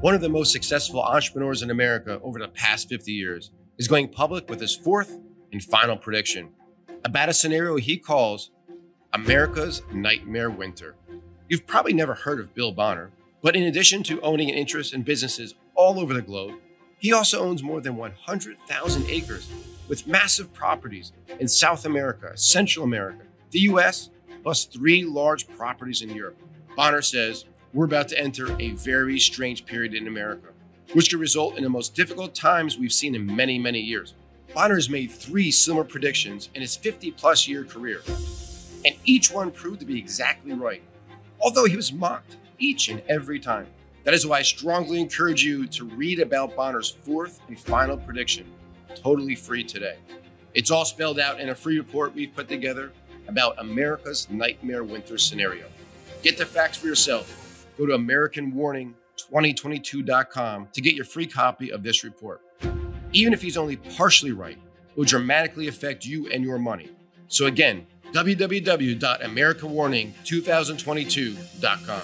one of the most successful entrepreneurs in America over the past 50 years, is going public with his fourth and final prediction about a scenario he calls America's Nightmare Winter. You've probably never heard of Bill Bonner, but in addition to owning an interest in businesses all over the globe, he also owns more than 100,000 acres with massive properties in South America, Central America, the US, plus three large properties in Europe. Bonner says, we're about to enter a very strange period in America, which could result in the most difficult times we've seen in many, many years. Bonner has made three similar predictions in his 50-plus year career, and each one proved to be exactly right, although he was mocked each and every time. That is why I strongly encourage you to read about Bonner's fourth and final prediction, totally free today. It's all spelled out in a free report we've put together about America's Nightmare Winter scenario. Get the facts for yourself. Go to AmericanWarning2022.com to get your free copy of this report. Even if he's only partially right, it will dramatically affect you and your money. So again, www.AmericanWarning2022.com.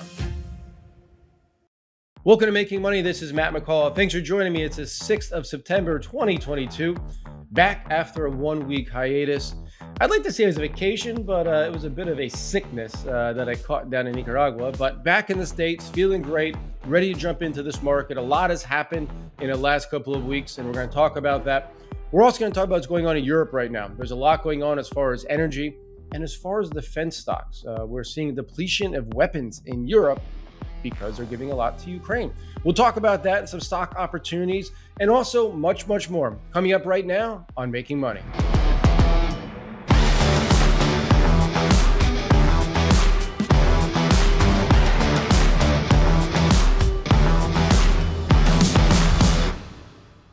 Welcome to Making Money. This is Matt McCall. Thanks for joining me. It's the 6th of September, 2022, back after a one-week hiatus. I'd like to say it was a vacation, but it was a bit of a sickness that I caught down in Nicaragua. But back in the States, feeling great, ready to jump into this market. A lot has happened in the last couple of weeks, and we're going to talk about that. We're also going to talk about what's going on in Europe right now. There's a lot going on as far as energy and as far as defense stocks. We're seeing depletion of weapons in Europe because they're giving a lot to Ukraine. We'll talk about that and some stock opportunities and also much, much more coming up right now on Making Money.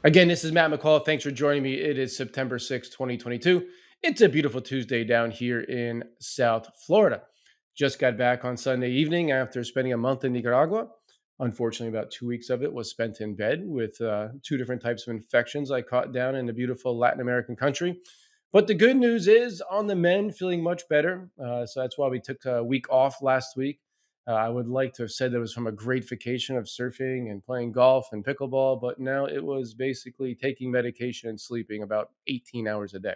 Again, this is Matt McCall. Thanks for joining me. It is September 6, 2022. It's a beautiful Tuesday down here in South Florida. Just got back on Sunday evening after spending a month in Nicaragua. Unfortunately, about 2 weeks of it was spent in bed with two different types of infections I caught down in the beautiful Latin American country. But the good news is on the mend, feeling much better. So that's why we took a week off last week. I would like to have said that it was from a great vacation of surfing and playing golf and pickleball, but now it was basically taking medication and sleeping about 18 hours a day.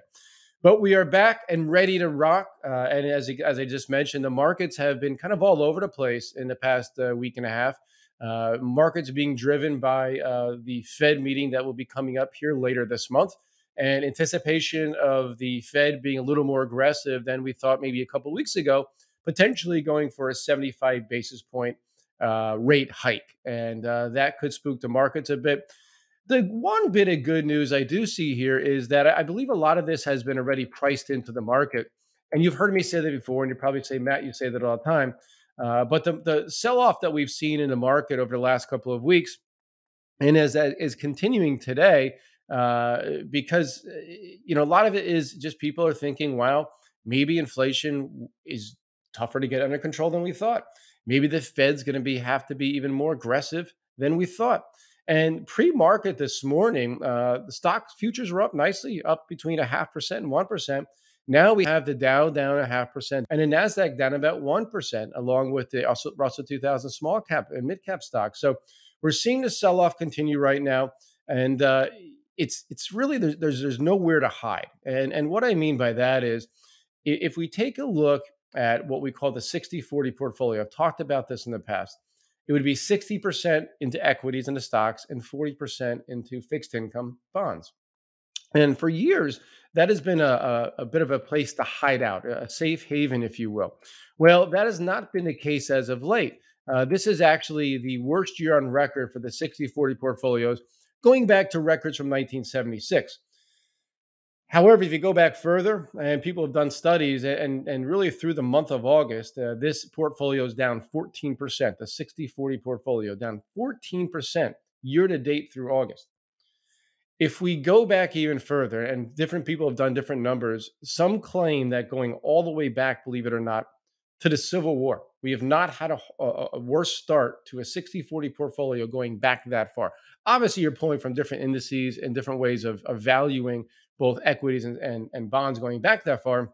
But we are back and ready to rock. And as I just mentioned, the markets have been kind of all over the place in the past week and a half. Markets being driven by the Fed meeting that will be coming up here later this month, and anticipation of the Fed being a little more aggressive than we thought maybe a couple of weeks ago, potentially going for a 75 basis point rate hike. And that could spook the markets a bit. The one bit of good news I do see here is that I believe a lot of this has been already priced into the market. And you've heard me say that before, and you probably say, Matt, you say that all the time. But the sell-off that we've seen in the market over the last couple of weeks, and as that is continuing today, because a lot of it is just people are thinking, wow, maybe inflation is tougher to get under control than we thought. Maybe the Fed's going to have to be even more aggressive than we thought. And pre-market this morning, the stock futures were up nicely, up between 0.5% and 1%. Now we have the Dow down 0.5% and the Nasdaq down about 1%, along with the Russell 2000 small cap and mid cap stocks. So we're seeing the sell-off continue right now, and it's really there's nowhere to hide. And what I mean by that is, if we take a look at what we call the 60-40 portfolio, I've talked about this in the past. It would be 60% into equities and the stocks and 40% into fixed income bonds. And for years, that has been a bit of a place to hide out, a safe haven, if you will. Well, that has not been the case as of late. This is actually the worst year on record for the 60-40 portfolios, going back to records from 1976. However, if you go back further, and people have done studies, and really through the month of August, this portfolio is down 14%, the 60-40 portfolio, down 14% year-to-date through August. If we go back even further, and different people have done different numbers, some claim that going all the way back, believe it or not, to the Civil War. We have not had a worse start to a 60-40 portfolio going back that far. Obviously, you're pulling from different indices and different ways of valuing both equities and bonds going back that far,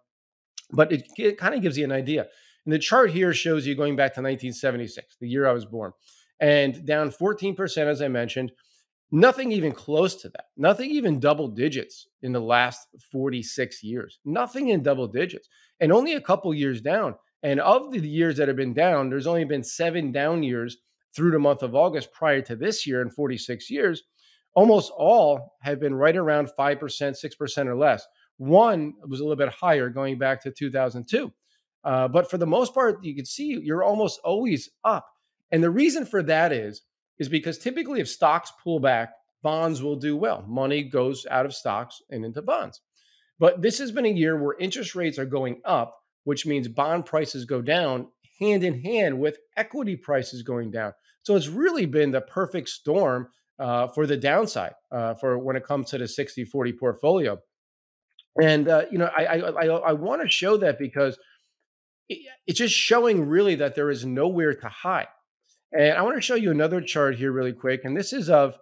but it kind of gives you an idea. And the chart here shows you going back to 1976, the year I was born. and down 14%, as I mentioned. Nothing even close to that. Nothing even double digits in the last 46 years. Nothing in double digits, and only a couple years down. And of the years that have been down, there's only been 7 down years through the month of August prior to this year in 46 years. Almost all have been right around 5%, 6% or less. One was a little bit higher going back to 2002. But for the most part, you can see you're almost always up. And the reason for that is because typically if stocks pull back, bonds will do well. Money goes out of stocks and into bonds. But this has been a year where interest rates are going up, which means bond prices go down hand in hand with equity prices going down. So it's really been the perfect storm for the downside for when it comes to the 60-40 portfolio. And, you know, I want to show that because it's just showing really that there is nowhere to hide. And I want to show you another chart here really quick. And this is of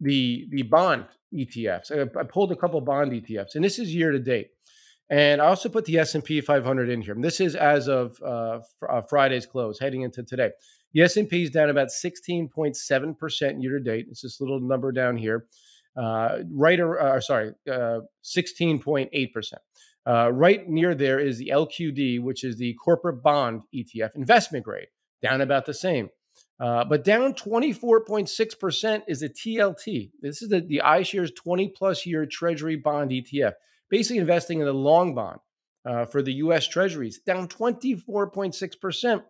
the bond ETFs. I pulled a couple bond ETFs, and this is year to date. And I also put the S&P 500 in here. And this is as of Friday's close, heading into today. The S&P is down about 16.7% year to date. It's this little number down here, 16.8%. Right near there is the LQD, which is the corporate bond ETF, investment grade, down about the same. But down 24.6% is the TLT. This is the iShares 20-plus year Treasury bond ETF. Basically investing in the long bond for the U.S. Treasuries, down 24.6%.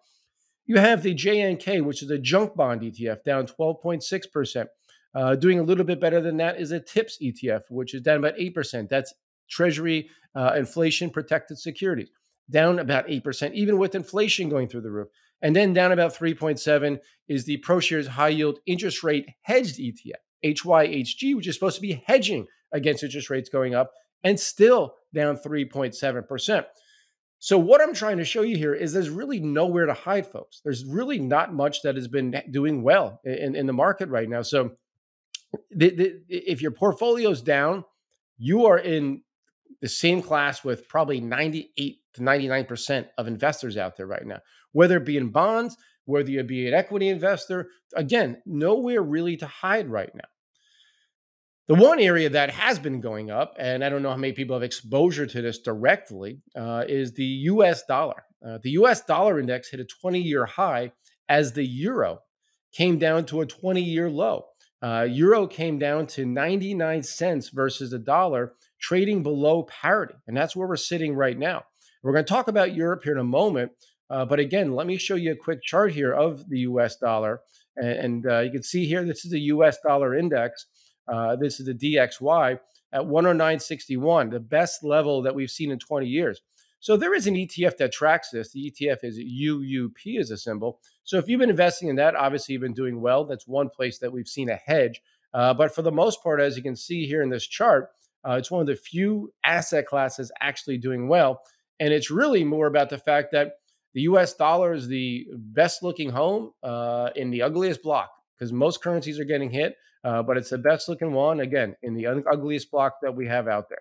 You have the JNK, which is a junk bond ETF, down 12.6%. Doing a little bit better than that is a TIPS ETF, which is down about 8%. That's Treasury inflation-protected securities, down about 8%, even with inflation going through the roof. And then down about 3.7% is the ProShares High Yield Interest Rate Hedged ETF, HYHG, which is supposed to be hedging against interest rates going up, and still down 3.7%. So what I'm trying to show you here is there's really nowhere to hide, folks. There's really not much that has been doing well in the market right now. So if your portfolio's down, you are in the same class with probably 98 to 99% of investors out there right now, whether it be in bonds, whether you be an equity investor. Again, nowhere really to hide right now. The one area that has been going up, and I don't know how many people have exposure to this directly, is the U.S. dollar. The U.S. dollar index hit a 20-year high as the euro came down to a 20-year low. Euro came down to 99 cents versus the dollar, trading below parity. And that's where we're sitting right now. We're going to talk about Europe here in a moment. But again, let me show you a quick chart here of the U.S. dollar. And you can see here, this is the U.S. dollar index. This is the DXY at 109.61, the best level that we've seen in 20 years. So there is an ETF that tracks this. The ETF is UUP as a symbol. So if you've been investing in that, obviously you've been doing well. That's one place that we've seen a hedge. But for the most part, as you can see here in this chart, it's one of the few asset classes actually doing well. And it's really more about the fact that the U.S. dollar is the best looking home in the ugliest block, because most currencies are getting hit. But it's the best looking one, again, in the ugliest block that we have out there.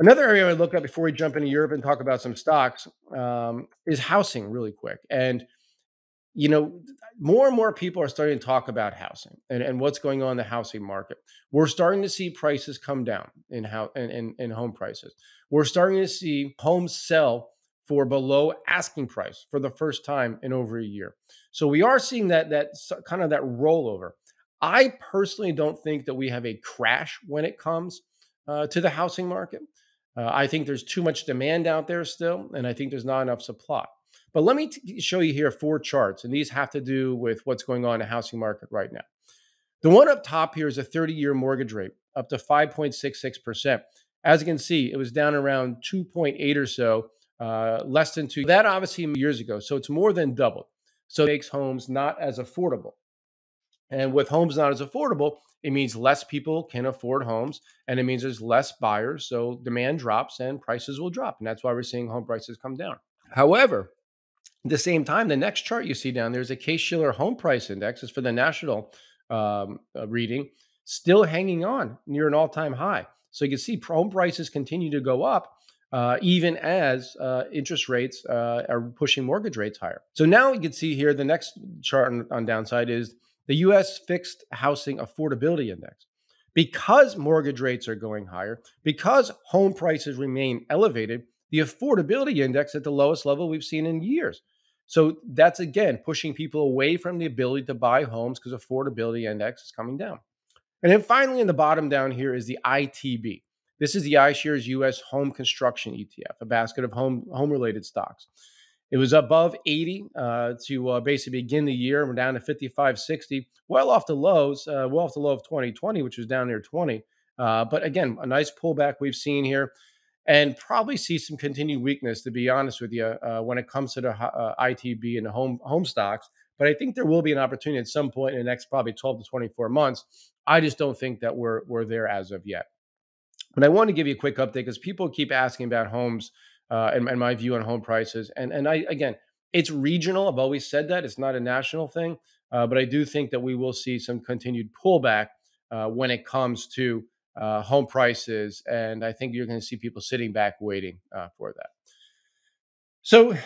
Another area I look at before we jump into Europe and talk about some stocks is housing really quick. And, you know, more and more people are starting to talk about housing and what's going on in the housing market. We're starting to see prices come down in home prices. We're starting to see homes sell for below asking price for the first time in over a year. So we are seeing that kind of that rollover. I personally don't think that we have a crash when it comes to the housing market. I think there's too much demand out there still, and I think there's not enough supply. But let me show you here 4 charts, and these have to do with what's going on in the housing market right now. The one up top here is a 30-year mortgage rate, up to 5.66%. As you can see, it was down around 2.8 or so, less than 2. That obviously years ago, so it's more than doubled. So it makes homes not as affordable. And with homes not as affordable, it means less people can afford homes, and it means there's less buyers. So demand drops and prices will drop. And that's why we're seeing home prices come down. However, at the same time, the next chart you see down there is a Case-Shiller Home Price Index. It's for the national reading, still hanging on near an all-time high. So you can see home prices continue to go up, even as interest rates are pushing mortgage rates higher. So now you can see here, the next chart on downside is the U.S. Fixed Housing Affordability Index. Because mortgage rates are going higher, because home prices remain elevated, the affordability index at the lowest level we've seen in years. So that's, again, pushing people away from the ability to buy homes because affordability index is coming down. And then finally, in the bottom down here is the ITB. This is the iShares US Home Construction ETF, a basket of home-related stocks. It was above 80 to basically begin the year. We're down to 55.60, well off the lows, well off the low of 2020, which was down near 20. But again, a nice pullback we've seen here, and probably see some continued weakness, to be honest with you, when it comes to the ITB and the home stocks. But I think there will be an opportunity at some point in the next probably 12 to 24 months. I just don't think that we're there as of yet. But I want to give you a quick update because people keep asking about homes and my view on home prices. And I, again, it's regional. I've always said that. It's not a national thing. But I do think that we will see some continued pullback when it comes to home prices. And I think you're going to see people sitting back waiting for that. So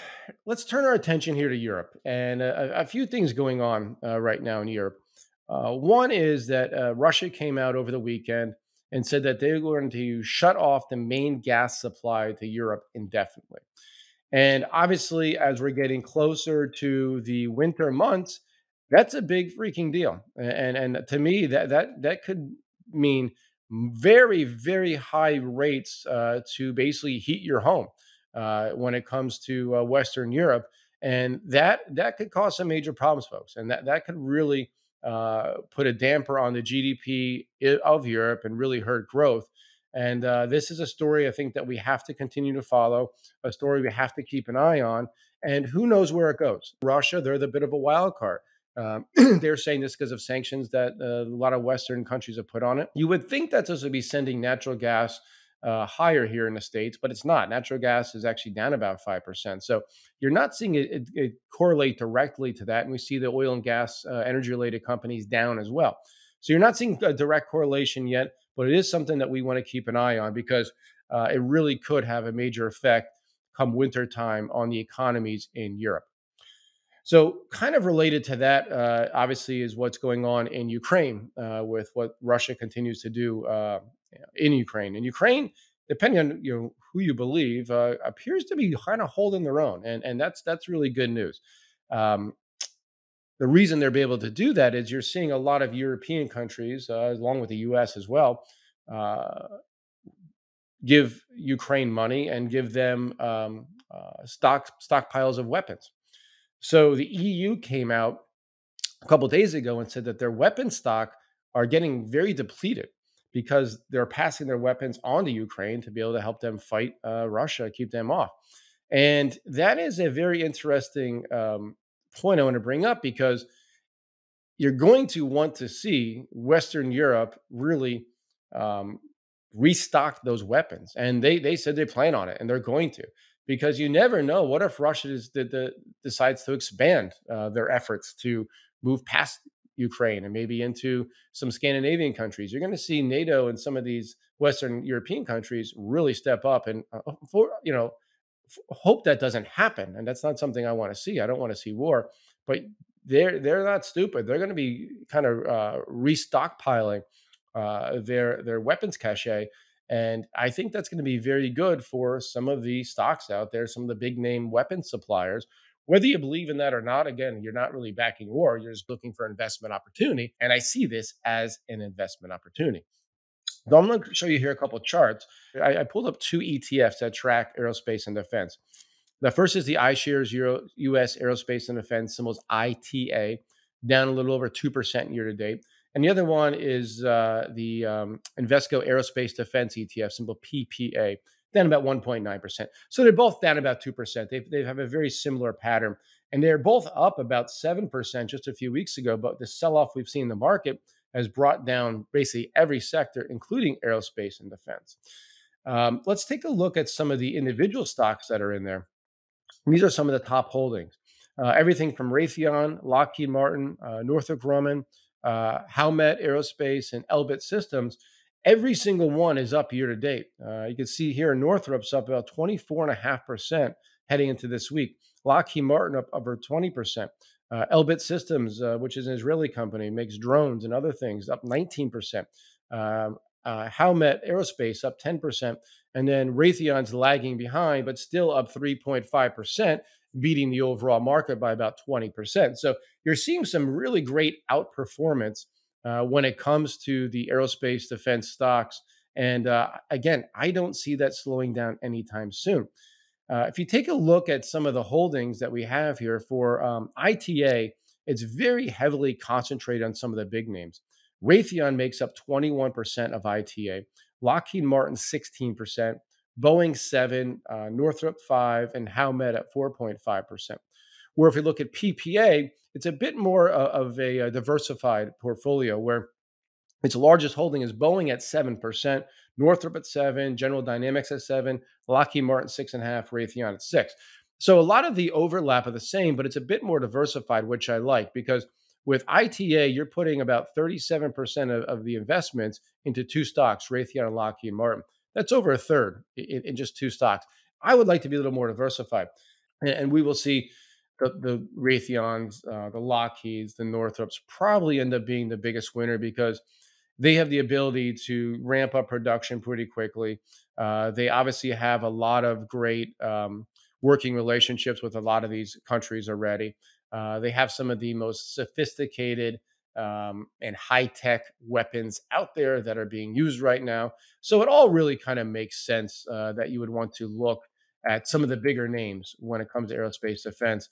let's turn our attention here to Europe. And a few things going on right now in Europe. One is that Russia came out over the weekend and said that they're going to shut off the main gas supply to Europe indefinitely. And obviously, as we're getting closer to the winter months, that's a big freaking deal. And to me, that could mean very, very high rates to basically heat your home when it comes to Western Europe. And that could cause some major problems, folks. And that could really put a damper on the GDP of Europe and really hurt growth. And this is a story I think that we have to continue to follow, a story we have to keep an eye on. And who knows where it goes? Russia, they're the bit of a wild card. They're saying this because of sanctions that a lot of Western countries have put on it. You would think that's supposed to be sending natural gas higher here in the States, but it's not. Natural gas is actually down about 5%. So you're not seeing it correlate directly to that. And we see the oil and gas energy-related companies down as well. So you're not seeing a direct correlation yet, but it is something that we want to keep an eye on because it really could have a major effect come wintertime on the economies in Europe. So kind of related to that, obviously, is what's going on in Ukraine with what Russia continues to do in Ukraine. And Ukraine, depending on who you believe, appears to be kind of holding their own. And that's really good news. The reason they're able to do that is you're seeing a lot of European countries, along with the U.S. as well, give Ukraine money and give them stockpiles of weapons. So the EU came out a couple of days ago and said that their weapon stock are getting very depleted because they're passing their weapons on to Ukraine to be able to help them fight Russia, keep them off. And that is a very interesting point I want to bring up because you're going to want to see Western Europe really restock those weapons. And they said they plan on it, and they're going to. Because you never know, what if Russia decides to expand their efforts to move past Ukraine and maybe into some Scandinavian countries? You're going to see NATO and some of these Western European countries really step up and hope that doesn't happen. And that's not something I want to see. I don't want to see war, but they're not stupid. They're going to be kind of restockpiling their weapons cache. And I think that's going to be very good for some of the stocks out there, some of the big name weapon suppliers. Whether you believe in that or not, again, you're not really backing war. You're just looking for investment opportunity. And I see this as an investment opportunity. So I'm going to show you here a couple of charts. I pulled up two ETFs that track aerospace and defense. The first is the iShares US Aerospace and Defense, symbols ITA, down a little over 2% year to date. And the other one is the Invesco Aerospace Defense ETF, symbol PPA, down about 1.9%. So they're both down about 2%. They have a very similar pattern. And they're both up about 7% just a few weeks ago. But the sell-off we've seen in the market has brought down basically every sector, including aerospace and defense. Let's take a look at some of the individual stocks that are in there. These are some of the top holdings. Everything from Raytheon, Lockheed Martin, Northrop Grumman, Howmet Aerospace and Elbit Systems. Every single one is up year to date. You can see here Northrop's up about 24.5% heading into this week. Lockheed Martin up over 20%. Elbit Systems, which is an Israeli company, makes drones and other things, up 19%. Howmet Aerospace up 10%. And then Raytheon's lagging behind, but still up 3.5%, beating the overall market by about 20%. So you're seeing some really great outperformance when it comes to the aerospace defense stocks. And again, I don't see that slowing down anytime soon. If you take a look at some of the holdings that we have here for ITA, it's very heavily concentrated on some of the big names. Raytheon makes up 21% of ITA, Lockheed Martin 16%, Boeing 7%, Northrop 5%, and Howmet at 4.5%. Where if we look at PPA, it's a bit more of a diversified portfolio where its largest holding is Boeing at 7%, Northrop at 7%, General Dynamics at 7%, Lockheed Martin 6.5%, Raytheon at 6%. So a lot of the overlap are the same, but it's a bit more diversified, which I like, because with ITA, you're putting about 37% of the investments into two stocks, Raytheon and Lockheed Martin. That's over a third in just two stocks. I would like to be a little more diversified, and we will see the Raytheons, the Lockheeds, the Northrops probably end up being the biggest winner because they have the ability to ramp up production pretty quickly. They obviously have a lot of great working relationships with a lot of these countries already. They have some of the most sophisticated and high-tech weapons out there that are being used right now. So it all really kind of makes sense that you would want to look at some of the bigger names when it comes to aerospace defense.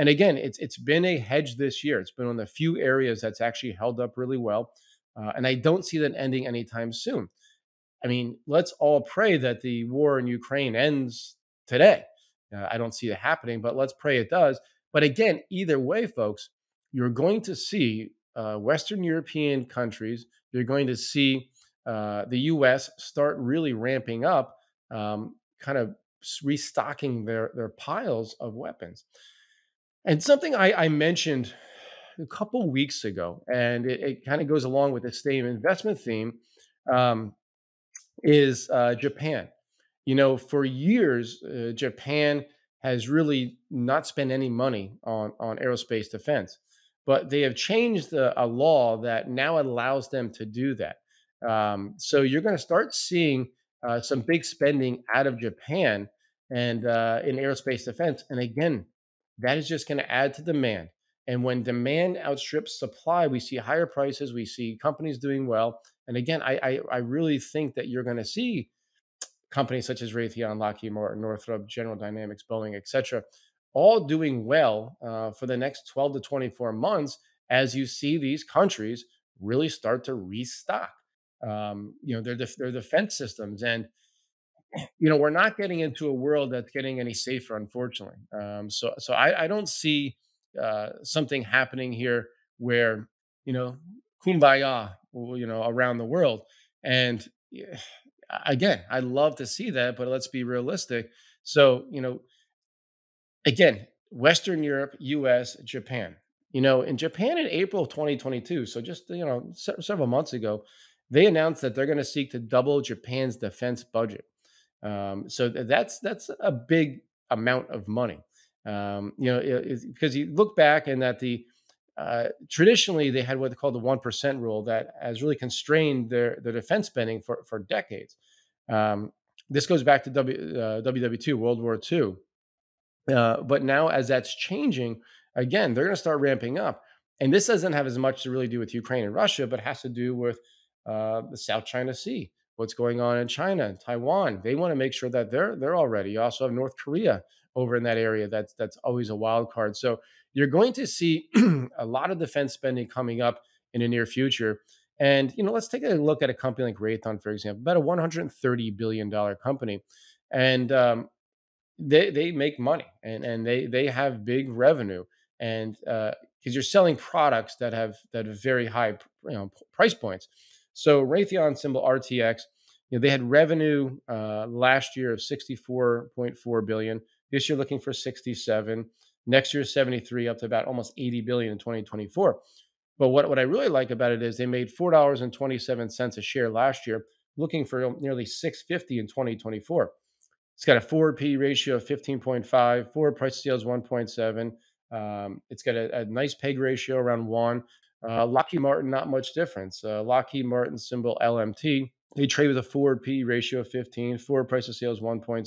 And again, it's been a hedge this year. It's been on the few areas that's actually held up really well. And I don't see that ending anytime soon. I mean, let's all pray that the war in Ukraine ends today. I don't see it happening, but let's pray it does. But again, either way, folks, you're going to see Western European countries, you're going to see the U.S. start really ramping up, kind of restocking their piles of weapons. And something I mentioned a couple weeks ago, and it kind of goes along with the same investment theme, is Japan. You know, for years, Japan has really not spent any money on aerospace defense, but they have changed a law that now allows them to do that. So you're going to start seeing some big spending out of Japan and in aerospace defense. And again, that is just going to add to demand. And when demand outstrips supply, we see higher prices, we see companies doing well. And again, I really think that you're going to see companies such as Raytheon, Lockheed Martin, Northrop, General Dynamics, Boeing, et cetera, all doing well for the next 12 to 24 months as you see these countries really start to restock, you know, their defense systems. And, you know, we're not getting into a world that's getting any safer, unfortunately. So I don't see something happening here where, you know, kumbaya, you know, around the world. And again, I'd love to see that, but let's be realistic. So, you know, again, Western Europe, US, Japan, you know, in Japan in April of 2022. So just, you know, several months ago, they announced that they're going to seek to double Japan's defense budget. So that's a big amount of money. You know, because you look back and that the traditionally they had what they call the 1% rule that has really constrained their defense spending for decades. This goes back to WW2, World War II. But now as that's changing, again, they're going to start ramping up. And this doesn't have as much to really do with Ukraine and Russia, but has to do with the South China Sea, what's going on in China and Taiwan. They want to make sure that they're all ready. You also have North Korea over in that area. That's always a wild card. So you're going to see a lot of defense spending coming up in the near future. And, you know, let's take a look at a company like Raytheon, for example, about a $130 billion company. And they make money and they have big revenue. And because you're selling products that have very high, you know, price points. So Raytheon symbol RTX, you know, they had revenue last year of $64.4 billion. This year looking for 67, next year 73, up to about almost 80 billion in 2024. But what I really like about it is they made $4.27 a share last year, looking for nearly $6.50 in 2024. It's got a forward P/E ratio of 15.5, forward price to sales 1.7. It's got a nice PEG ratio around 1. Lockheed Martin, not much difference. Lockheed Martin symbol LMT. They trade with a forward P/E ratio of 15, forward price to sales 1.6.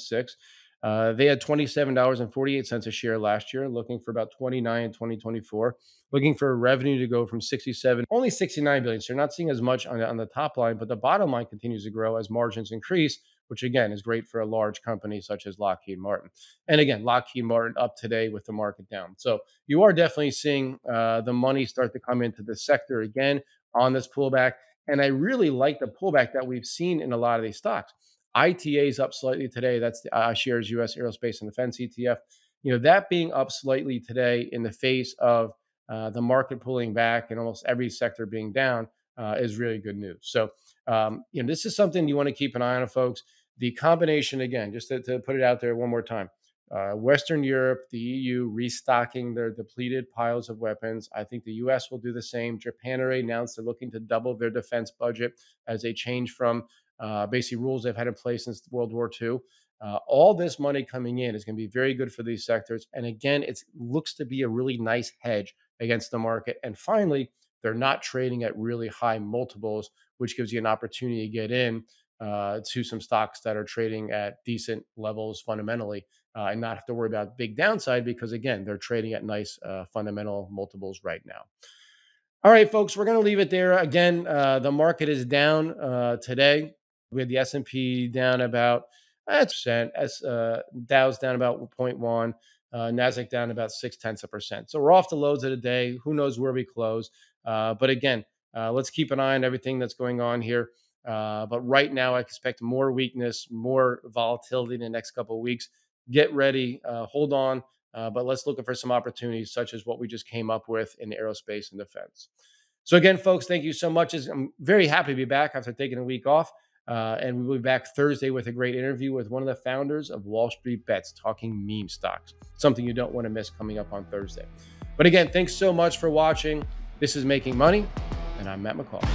They had $27.48 a share last year, looking for about 29 in 2024, looking for revenue to go from 67, only 69 billion. So you're not seeing as much on the top line, but the bottom line continues to grow as margins increase, which again is great for a large company such as Lockheed Martin. And again, Lockheed Martin up today with the market down. So you are definitely seeing the money start to come into the sector again on this pullback. And I really like the pullback that we've seen in a lot of these stocks. ITA is up slightly today. That's the iShares US Aerospace and Defense ETF. You know, that being up slightly today in the face of the market pulling back and almost every sector being down is really good news. So, you know, this is something you want to keep an eye on, folks. The combination, again, just to put it out there one more time, Western Europe, the EU restocking their depleted piles of weapons. I think the US will do the same. Japan already announced they're looking to double their defense budget as they change from basically rules they've had in place since World War II. All this money coming in is going to be very good for these sectors. And again, it looks to be a really nice hedge against the market. And finally, they're not trading at really high multiples, which gives you an opportunity to get in to some stocks that are trading at decent levels fundamentally and not have to worry about big downside because, again, they're trading at nice fundamental multiples right now. All right, folks, we're going to leave it there. Again, the market is down today. We had the S&P down about 8%, Dow's down about 0.1%, Nasdaq down about 0.6%. So we're off the lows of the day. Who knows where we close? But again, let's keep an eye on everything that's going on here. But right now, I expect more weakness, more volatility in the next couple of weeks. Get ready, hold on. But let's look for some opportunities such as what we just came up with in aerospace and defense. So again, folks, thank you so much. I'm very happy to be back after taking a week off. And we'll be back Thursday with a great interview with one of the founders of Wall Street Bets, talking meme stocks, something you don't want to miss coming up on Thursday. But again, thanks so much for watching. This is Making Money, and I'm Matt McCall.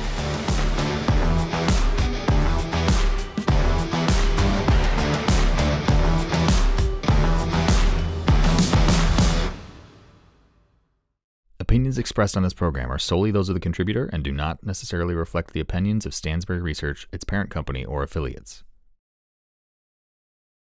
Opinions expressed on this program are solely those of the contributor and do not necessarily reflect the opinions of Stansberry Research, its parent company, or affiliates.